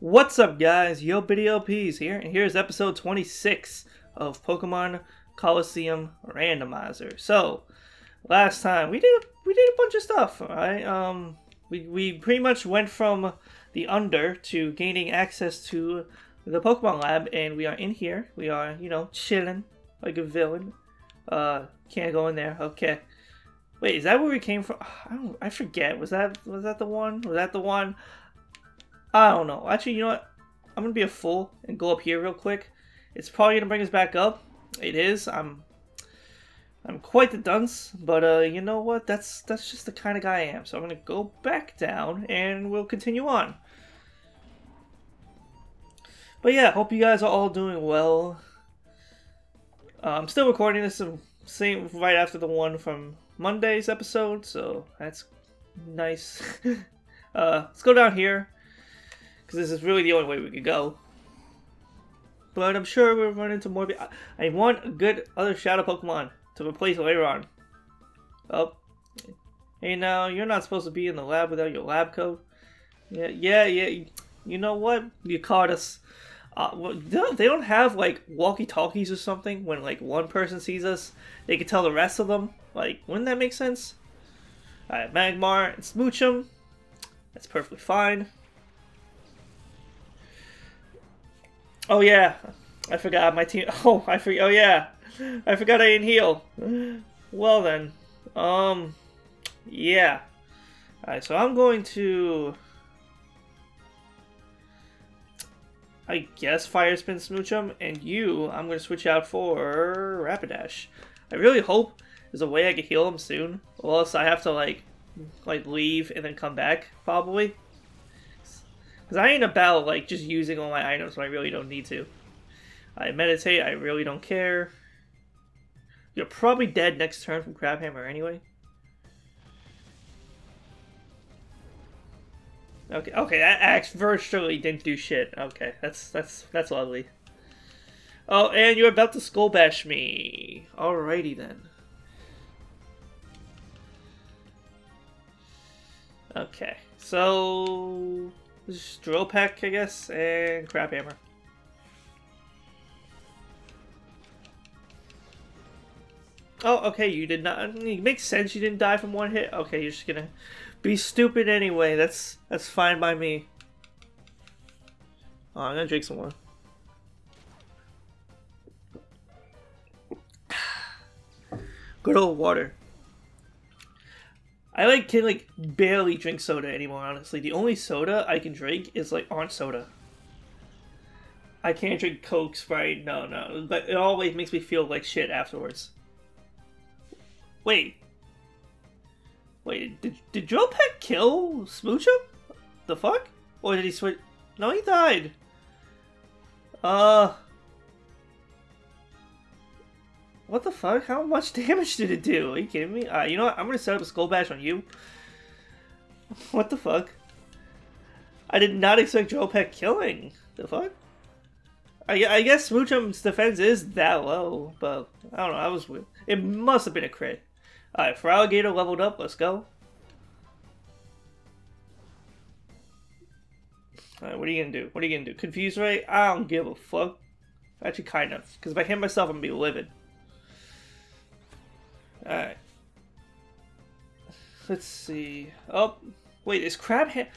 What's up, guys? Yo, BiddyLPs here, and here's episode 26 of Pokemon Colosseum Randomizer. So, last time we did a bunch of stuff, right? We pretty much went from the under to gaining access to the Pokemon Lab, and we are in here. We are, you know, chilling like a villain. Can't go in there. Okay. Wait, is that where we came from? I forget. Was that the one? Was that the one? I don't know. Actually, you know what? I'm going to be a fool and go up here real quick. It's probably going to bring us back up. It is. I'm quite the dunce, but you know what? That's just the kind of guy I am. So I'm going to go back down and we'll continue on. But yeah, hope you guys are all doing well. I'm still recording this same right after the one from Monday's episode, so that's nice. Let's go down here, because this is really the only way we could go. But I'm sure we'll run into more. I want a good other Shadow Pokemon to replace later on. Oh. Hey, now, you're not supposed to be in the lab without your lab coat. Yeah. You know what? You caught us. Well, they don't have, like, walkie-talkies or something when, like, one person sees us. They can tell the rest of them. Like, wouldn't that make sense? Alright, Magmar and Smoochum. That's perfectly fine. Oh yeah, I forgot my team. Oh yeah, I forgot I didn't heal. Well then, yeah. All right, so I'm going to, I guess, Fire Spin Smoochum, and you, I'm going to switch out for Rapidash. I really hope there's a way I can heal him soon, or else I have to like leave and then come back probably. Cause I ain't about like just using all my items when I really don't need to. I meditate. I really don't care. You're probably dead next turn from Crabhammer anyway. Okay. That axe virtually didn't do shit. Okay, that's lovely. Oh, and you're about to skull bash me. Alrighty then. Okay, so. Joe Peck, I guess, and Crabhammer. Oh, okay, you did not. It makes sense you didn't die from one hit. Okay, you're just gonna be stupid anyway. That's fine by me. Oh, I'm gonna drink some more. Good old water. I can barely drink soda anymore, honestly. The only soda I can drink is like orange soda. I can't drink Coke, Sprite, no. But it always makes me feel like shit afterwards. Wait, did Joe Peck kill Smoochum? The fuck? Or did he switch? No, he died. What the fuck? How much damage did it do? Are you kidding me? You know what? I'm gonna set up a Skull Bash on you. What the fuck? I did not expect Joe Peck killing. The fuck? I guess Smoochum's defense is that low, but I don't know. I was weird. It must have been a crit. Alright, Feraligatr leveled up. Let's go. Alright, what are you gonna do? What are you gonna do? Confuse Ray? I don't give a fuck. Actually, kind of. Because if I hit myself, I'm gonna be livid. Alright. Let's see. Oh, wait, is Crabhammer...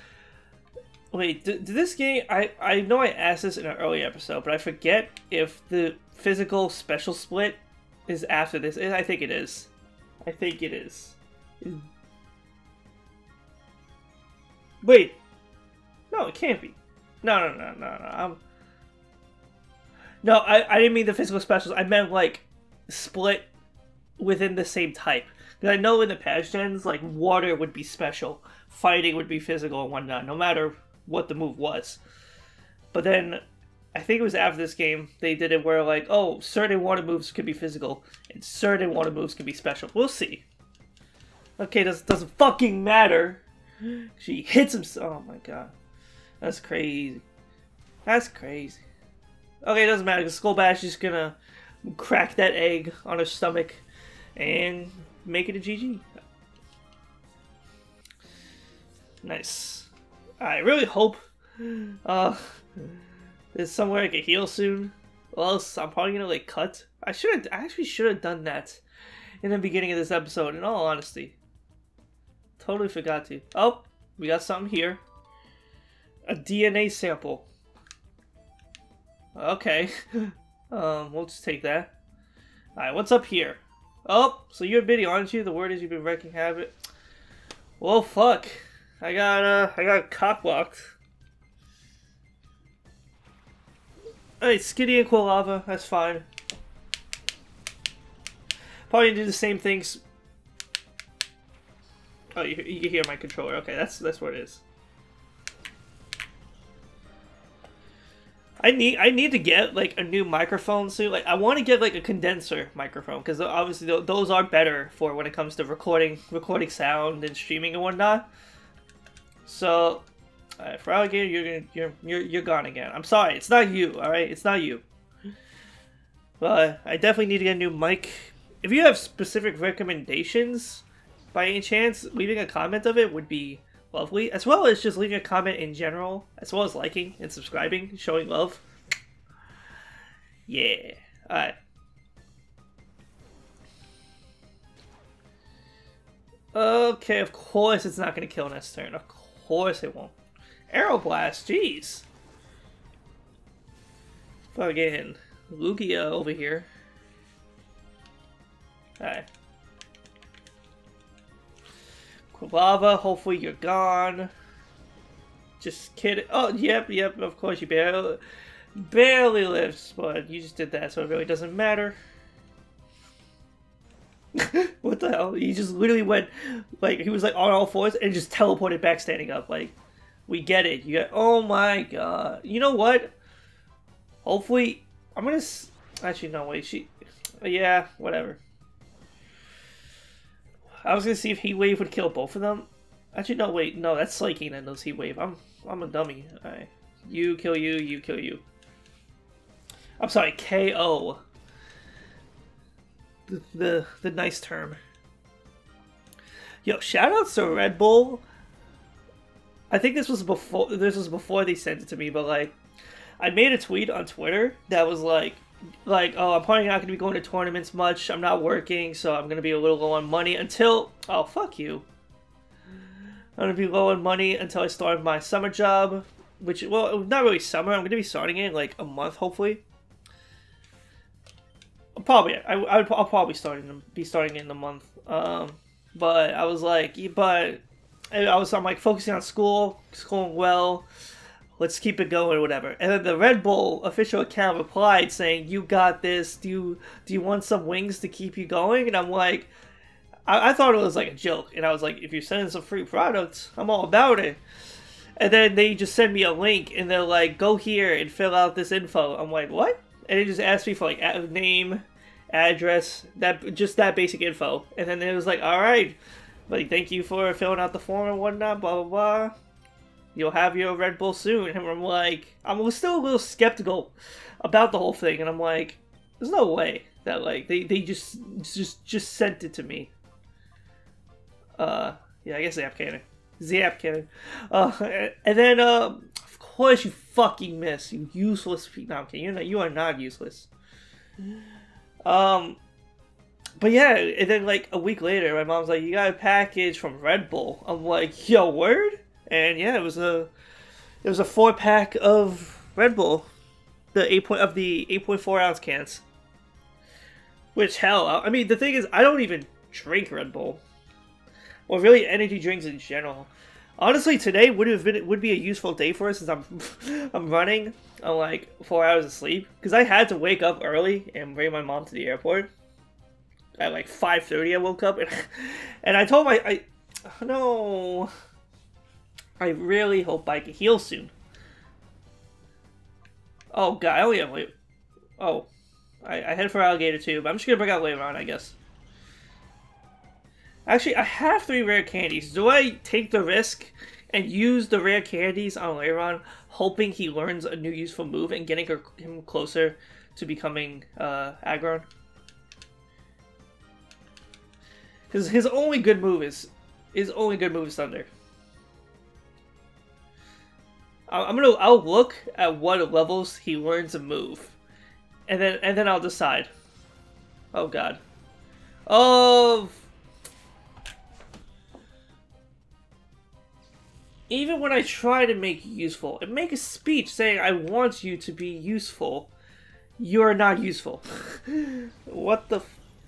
Wait, did this game... I know I asked this in an early episode, but I forget if the physical special split is after this. I think it is. Wait. No, it can't be. No. No, I didn't mean the physical specials. I meant, like, split... within the same type. Because I know in the past gens, like, water would be special. Fighting would be physical and whatnot, no matter what the move was. But then, I think it was after this game, they did it where, like, oh, certain water moves could be physical, and certain water moves could be special. We'll see. Okay, this doesn't fucking matter. She hits him. Oh my god. That's crazy. That's crazy. Okay, it doesn't matter, because Skull Bash is gonna crack that egg on her stomach. And make it a GG. Nice. I really hope There's somewhere I can heal soon. Or else I'm probably gonna like cut. I actually should have done that in the beginning of this episode, in all honesty. Totally forgot to. Oh, we got something here. A DNA sample. Okay. We'll just take that. Alright, what's up here? Oh, so you're Biddy, aren't you? The word is you've been wrecking havoc. Well, fuck. I got cock-blocked. Alright, Skitty and Quilava, that's fine. Probably do the same things. Oh, you can hear my controller. Okay, that's where it is. I need to get like a new microphone soon. Like I want to get like a condenser microphone because obviously those are better for when it comes to recording sound and streaming and whatnot. So, all right, for alligator, you're gone again. I'm sorry, it's not you. All right, it's not you. But I definitely need to get a new mic. If you have specific recommendations, by any chance, leaving a comment of it would be lovely, as well as just leaving a comment in general, as well as liking and subscribing, showing love. Yeah. Alright. Okay, of course it's not going to kill next turn. Of course it won't. Aeroblast, jeez. Fucking Lugia over here. Alright. Lava, hopefully you're gone. Just kidding. Oh, yep, of course you barely lives, but you just did that, so it really doesn't matter. What the hell? He just literally went, like, he was like on all fours and just teleported back standing up. Like, we get it. You got, oh my god. You know what? Hopefully, I'm gonna, actually, no, wait, she, yeah, whatever. I was gonna see if Heat Wave would kill both of them. Actually, no, wait, no, that's Slaking and those Heat Wave. I'm a dummy. Alright. You kill you, you kill you. I'm sorry, KO. The nice term. Yo, shoutouts to Red Bull. I think this was before they sent it to me, but like I made a tweet on Twitter that was like, oh, I'm probably not going to be going to tournaments much. I'm not working, so I'm going to be a little low on money until... Oh, fuck you. I'm going to be low on money until I start my summer job, which, well, not really summer. I'm going to be starting it in, like, a month, hopefully. Probably. I'll probably be starting it in a month. But I was like... But I'm like, focusing on school, schooling well... Let's keep it going, whatever. And then the Red Bull official account replied saying, "You got this. Do you want some wings to keep you going?" And I'm like, I thought it was like a joke, and I was like, "If you're sending some free products, I'm all about it." And then they just send me a link, and they're like, "Go here and fill out this info." I'm like, "What?" And they just asked me for like name, address, just that basic info. And then it was like, "All right, like thank you for filling out the form and whatnot, blah blah blah. You'll have your Red Bull soon." And I'm like, I'm still a little skeptical about the whole thing. And I'm like, there's no way that like they just sent it to me. Yeah, I guess Zap Cannon. Zap Cannon. And then of course you fucking miss, you useless. No, I'm kidding. You are not useless. But yeah, and then like a week later, my mom's like, "You got a package from Red Bull." I'm like, "Yo, word." And yeah, it was a 4-pack of Red Bull, the 8.4 ounce cans. Which hell, I mean the thing is, I don't even drink Red Bull, or really energy drinks in general. Honestly, today would be a useful day for us since I'm running on like 4 hours of sleep because I had to wake up early and bring my mom to the airport. At like 5:30, I woke up and I told my no. I really hope I can heal soon. Oh god, I only have like... Oh. I head for alligator too, but I'm just gonna bring out later on, I guess. Actually, I have 3 rare candies. Do I take the risk and use the rare candies on Lairon, hoping he learns a new useful move and getting him closer to becoming Aggron? Because his only good move is Thunder. I'll look at what levels he learns a move, and then I'll decide. Oh god. Oh. Even when I try to make you useful and make a speech saying I want you to be useful, you are not useful. What the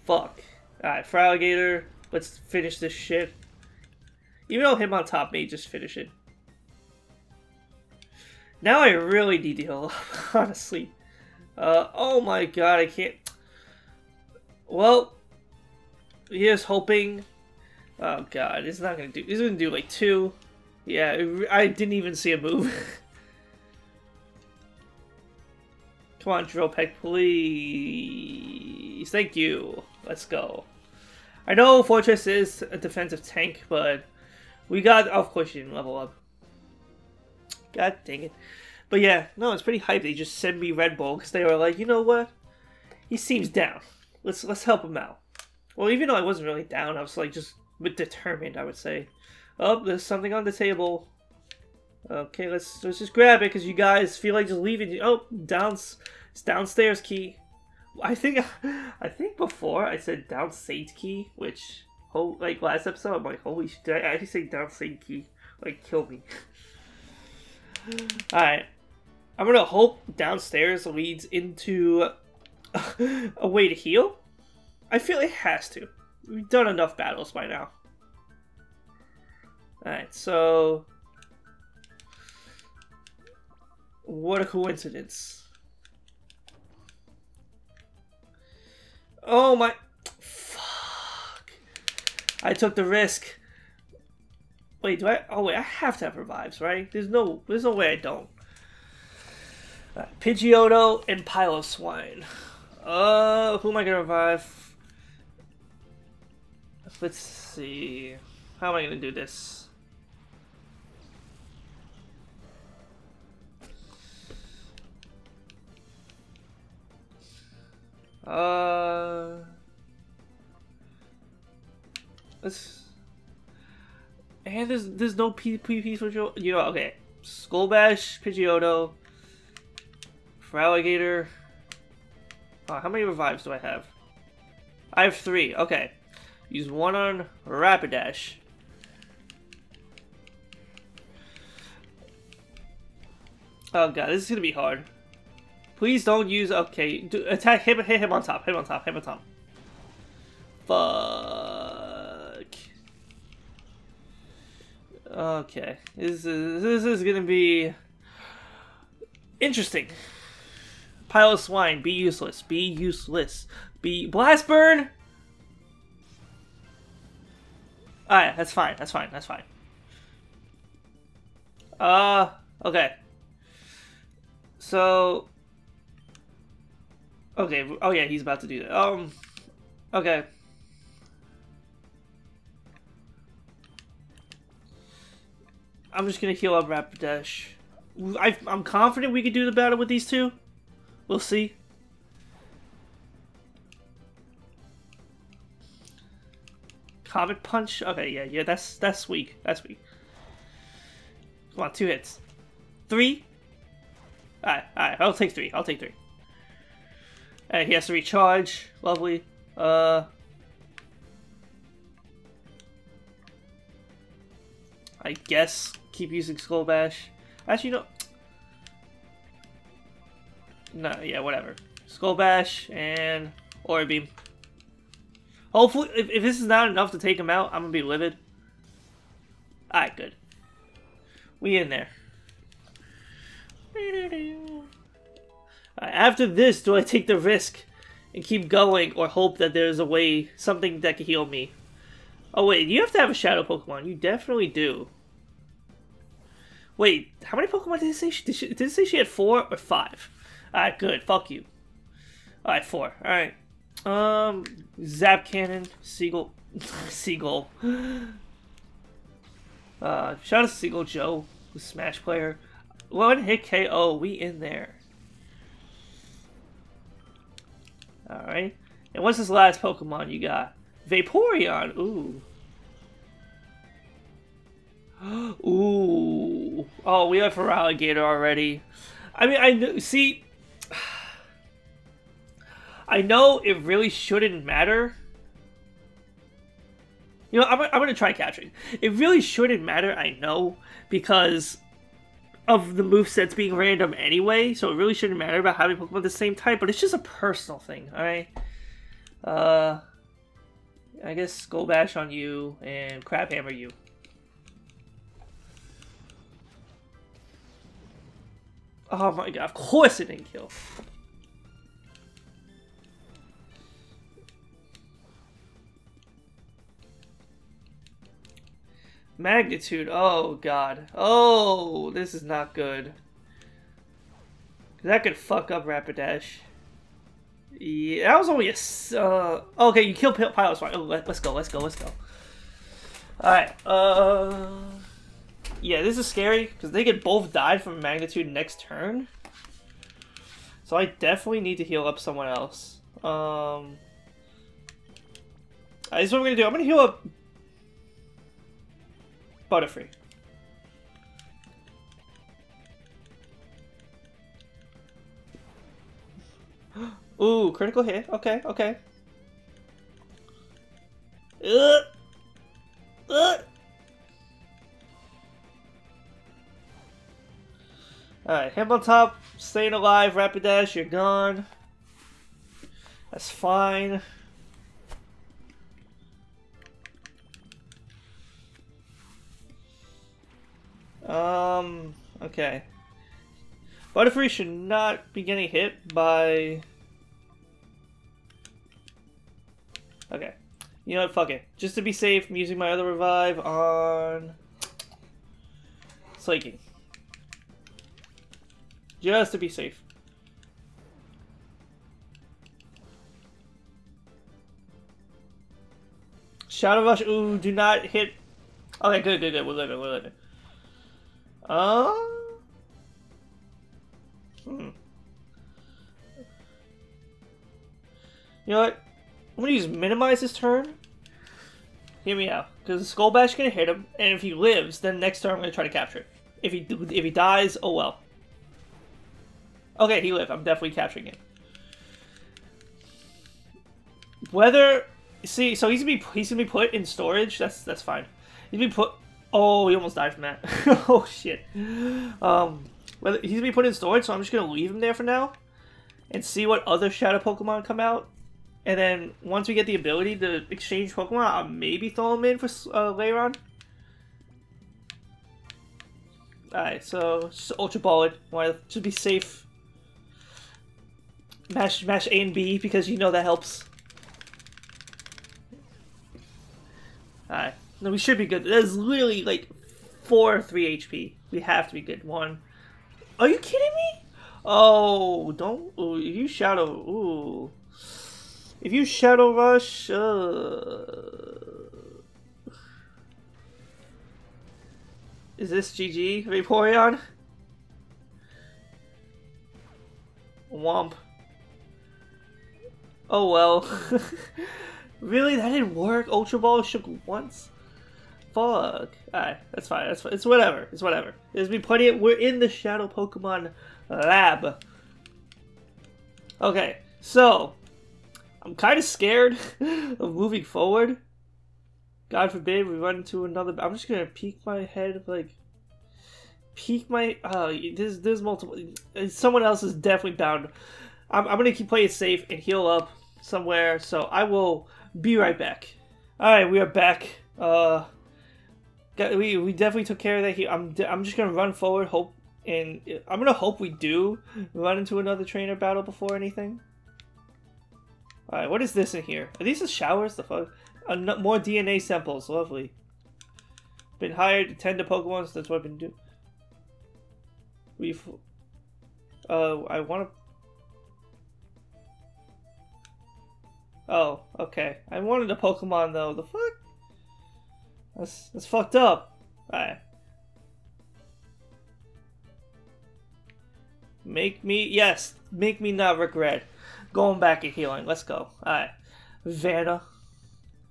fuck? Alright, Feraligatr, let's finish this shit. Even though him on top may just finish it. Now I really need to heal up, honestly. Oh my god, I can't. Well, here's hoping. Oh god, it's not gonna do. It's gonna do like two. Yeah, I didn't even see a move. Come on, Joe Peck, please. Thank you. Let's go. I know Fortress is a defensive tank, but we got. Oh, of course, you didn't level up. God dang it. But yeah, no, it's pretty hype. They just sent me Red Bull because they were like, you know what? He seems down. Let's help him out. Well, even though I wasn't really down, I was like just determined, I would say. Oh, there's something on the table. Okay, let's just grab it because you guys feel like just leaving. Oh, it's downstairs key. I think before I said down saint key, which like last episode I'm like, holy shit, did I actually say down saint key? Like, kill me. Alright, I'm gonna hope downstairs leads into a way to heal. I feel it has to. We've done enough battles by now. Alright, so what a coincidence. Oh my fuck. I took the risk. Wait, do I? Oh wait, I have to have revives, right? There's no way I don't. Pidgeotto and Piloswine. Who am I gonna revive? Let's see. How am I gonna do this? Let's. And there's no PvP for Joe. You know, okay. Skullbash, Pidgeotto, Feraligatr. Oh, how many revives do I have? I have 3. Okay. Use one on Rapidash. Oh god, this is gonna be hard. Please don't use. Okay, attack him. Hit him on top. Hit him on top. Hit him on top. Fuck. Okay, this is gonna be interesting. Piloswine, be useless, be useless, be Blastburn. All right, that's fine, that's fine, that's fine. Okay. So, okay, oh yeah, he's about to do that. Okay. I'm just gonna heal up Rapidash. I'm confident we could do the battle with these two. We'll see. Comet Punch. Okay, yeah, that's weak. That's weak. Come on, 2 hits. 3. Alright, I'll take 3. I'll take 3. Alright, he has to recharge. Lovely. I guess keep using Skullbash. Actually, no. No, yeah, whatever. Skullbash and Aura Beam. Hopefully, if this is not enough to take him out, I'm gonna be livid. Alright, good. We in there. Right, after this, do I take the risk and keep going or hope that there's a way, something that can heal me? Oh wait, you have to have a Shadow Pokemon. You definitely do. Wait, how many Pokemon did it say? Did it say she had 4 or 5? Alright, good. Fuck you. Alright, 4. Alright. Zap Cannon, Seagull. Seagull. Shout out to Seagull Joe, the Smash player. 1-hit KO, we in there. Alright. And what's this last Pokemon you got? Vaporeon. Ooh. Ooh. Oh, we have for alligator already. I mean, I know it really shouldn't matter. You know, I'm gonna try catching. It really shouldn't matter, I know, because of the movesets being random anyway, so it really shouldn't matter about having Pokemon the same type, but it's just a personal thing, alright? I guess Skull Bash on you and Crab Hammer you. Oh my god, of course it didn't kill. Magnitude, oh god. Oh, this is not good. That could fuck up Rapidash. Yeah, that was only a... okay, you killed Piloswine. Oh, let's go. Alright, yeah, this is scary, because they could both die from Magnitude next turn. So I definitely need to heal up someone else. This is what I'm gonna do. I'm gonna heal up... Butterfree. Ooh, critical hit. Okay, okay. Alright, him on top, staying alive, Rapidash, you're gone. That's fine. Okay. Butterfree should not be getting hit by... Okay. You know what, fuck it. Just to be safe, I'm using my other revive on... Slaking. Just to be safe. Shadow Rush, ooh, do not hit... Okay, good, we're living. You know what? I'm gonna use minimize this turn. Hear me out, because Skull Bash is gonna hit him, and if he lives, then next turn I'm gonna try to capture it. If he dies, oh well. Okay, he lived. I'm definitely capturing it. Whether see, so he's gonna be put in storage. That's fine. He's gonna be put. Oh, he almost died from that. Oh, shit. Well, he's going to be put in storage, so I'm just going to leave him there for now. And see what other Shadow Pokemon come out. And then, once we get the ability to exchange Pokemon, I'll maybe throw him in for Lairon. Alright, so, just Ultra Ball it. Want to be safe. Mash A and B, because you know that helps. Alright. No, we should be good. There's literally like 4 or 3 HP. We have to be good. 1. Are you kidding me? Oh, don't. Ooh, if you shadow. Ooh. If you shadow rush. Is this GG? Vaporeon? Womp. Oh well. Really? That didn't work? Ultra Ball shook once? Fuck. Alright, that's fine. That's fine. It's whatever. It's whatever. There's been plenty of... We're in the Shadow Pokemon Lab. Okay, so... I'm kind of scared of moving forward. God forbid we run into another... I'm just gonna peek my head, like... Peek my... there's multiple... Someone else is definitely bound. I'm gonna keep playing safe and heal up somewhere, so I will be right back. Alright, we are back. We definitely took care of that here. I'm just gonna run forward, hope, and I'm gonna hope we do run into another trainer battle before anything. Alright, what is this in here? Are these the showers? The fuck? More DNA samples, lovely. Been hired to tend to Pokemon, so that's what I've been doing. We've... I wanna... Oh, okay. I wanted a Pokemon though, the fuck? That's fucked up. Alright. Make me not regret going back and healing. Let's go. Alright. Vanna.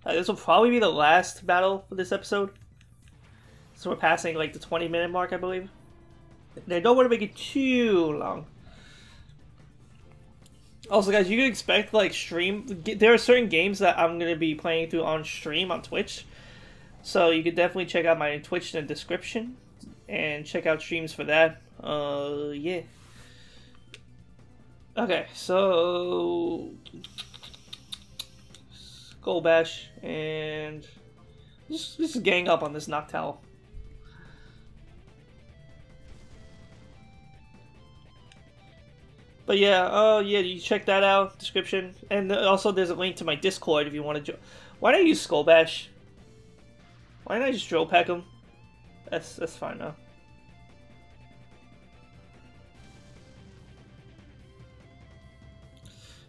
This will probably be the last battle for this episode. So we're passing like the 20-minute mark, I believe. They don't want to make it too long. Also, guys, you can expect like stream. There are certain games that I'm gonna be playing through on stream on Twitch, so you can definitely check out my Twitch in the description and check out streams for that. Yeah. Okay, so Skull Bash and just gang up on this Noctowl. But yeah, yeah, you check that out, description. And also there's a link to my Discord if you want to join. Why don't I use Skull Bash? Why don't I just Joe Peck him? That's fine now.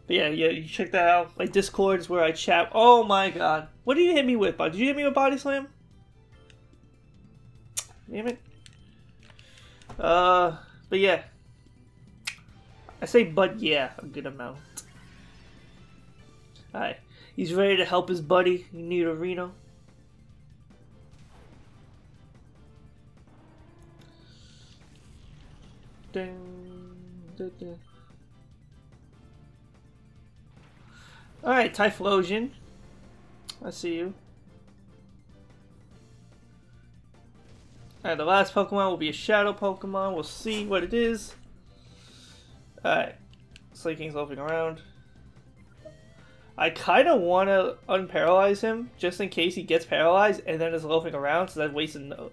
But yeah, you check that out. My Discord is where I chat. Oh my god. What did you hit me with, bud? Did you hit me with Body Slam? Damn it. But yeah. I say, but yeah, a good amount. Alright. He's ready to help his buddy, Nidorino. Alright, Typhlosion. I see you. Alright, the last Pokemon will be a Shadow Pokemon. We'll see what it is. Alright, Slaking's loafing around. I kind of want to unparalyze him, just in case he gets paralyzed and then is loafing around, so that wasted no...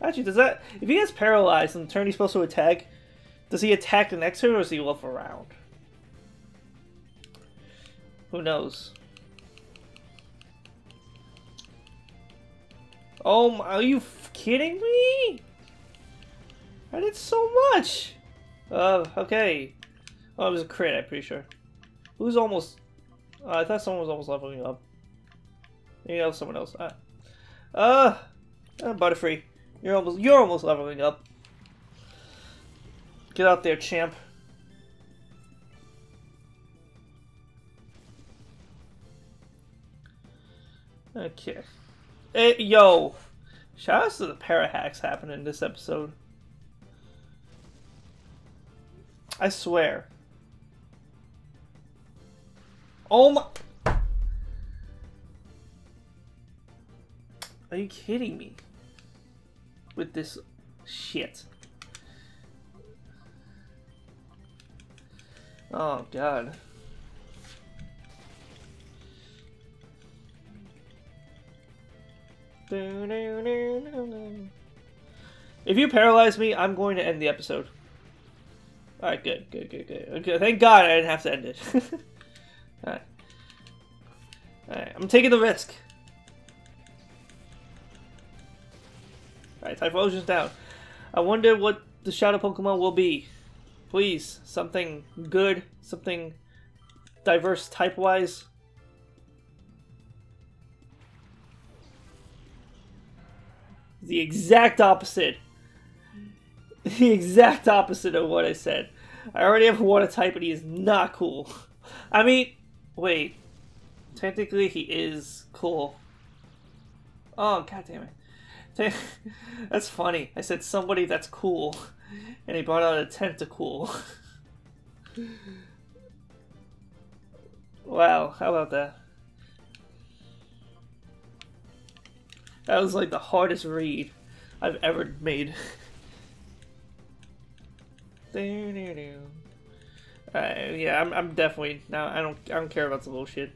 Actually, does that... If he gets paralyzed and the turn he's supposed to attack, does he attack the next turn or does he loaf around? Who knows? Oh my... Are you kidding me? I did so much! Okay. Oh, it was a crit, I'm pretty sure. Who's almost... I thought someone was almost leveling up. Maybe that was someone else. Butterfree. You're almost leveling up. Get out there, champ. Okay. Hey, yo! Shoutouts to the parahacks happening in this episode. I swear. Oh my! Are you kidding me? With this shit. Oh god. If you paralyze me, I'm going to end the episode. Alright, good. Okay, thank god I didn't have to end it. Alright. Alright, I'm taking the risk. Alright, Typhlosion's down. I wonder what the Shadow Pokemon will be. Please, something good, something diverse type-wise. The exact opposite. The exact opposite of what I said. I already have water type, and he is not cool. I mean, wait. Technically, he is cool. Oh, god damn it. That's funny. I said somebody that's cool, and he brought out a tentacool. Wow, how about that? That was like the hardest read I've ever made. Yeah, I'm definitely now. I don't care about the bullshit.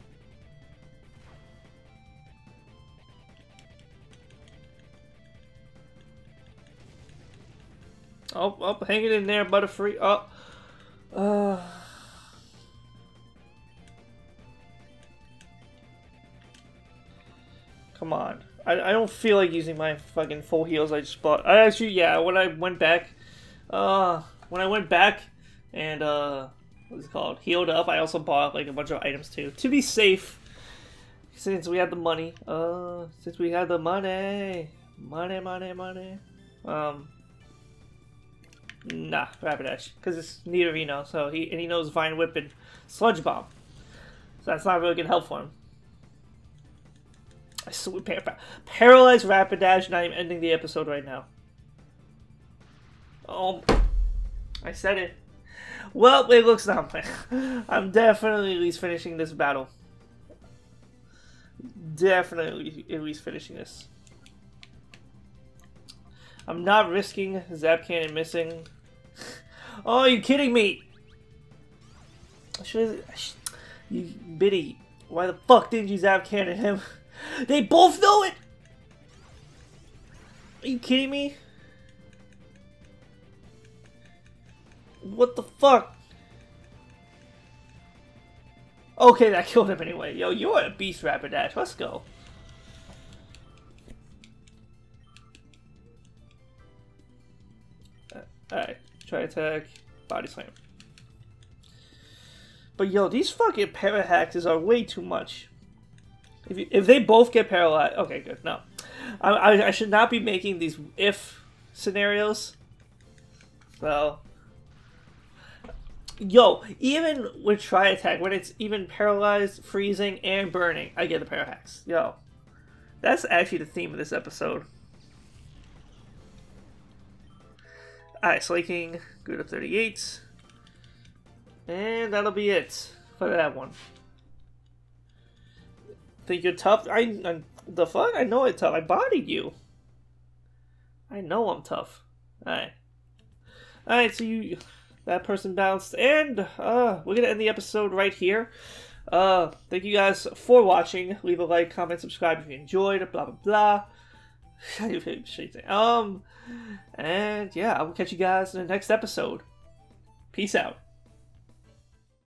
Oh, oh, hang it in there, Butterfree. Oh, come on. I don't feel like using my fucking full heals I just bought. I actually, yeah, when I went back, and, what's it called? Healed up. I also bought, like, a bunch of items, too. To be safe. Since we had the money. Money. Nah, Rapidash. Because it's Nidorino, so he knows Vine Whip and Sludge Bomb. So that's not really going to help for him. Paralyzed Rapidash, and I am ending the episode right now. Oh, I said it. Well, it looks not bad. I'm definitely at least finishing this battle. Definitely at least finishing this. I'm not risking Zap Cannon missing. Oh, are you kidding me? You Biddy, why the fuck didn't you Zap Cannon him? They both know it! Are you kidding me? What the fuck? Okay, that killed him anyway. Yo, you're a beast, Rapidash. Let's go. Alright, try attack, body slam. But yo, these fucking parahaxes are way too much. If they both get paralyzed, okay, good. No, I should not be making these if scenarios. Well, yo, even with try attack, when it's even paralyzed, freezing, and burning, I get the parahax. Yo, that's actually the theme of this episode. Alright, Slaking, good up 38. And that'll be it for that one. Think you're tough? The fuck? I know I'm tough. I bodied you. I know I'm tough. Alright. Alright, so you... That person bounced. And we're going to end the episode right here. Thank you guys for watching. Leave a like, comment, subscribe if you enjoyed. Blah, blah, blah. And yeah, I will catch you guys in the next episode. Peace out.